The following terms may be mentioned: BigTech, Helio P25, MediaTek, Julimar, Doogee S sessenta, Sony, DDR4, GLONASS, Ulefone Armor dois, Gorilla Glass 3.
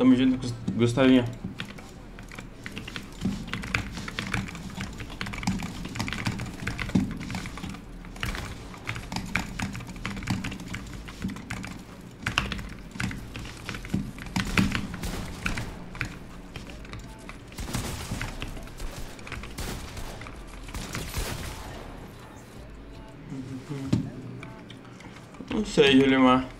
Tamo junto, Gustavinha. Não sei, Julimar.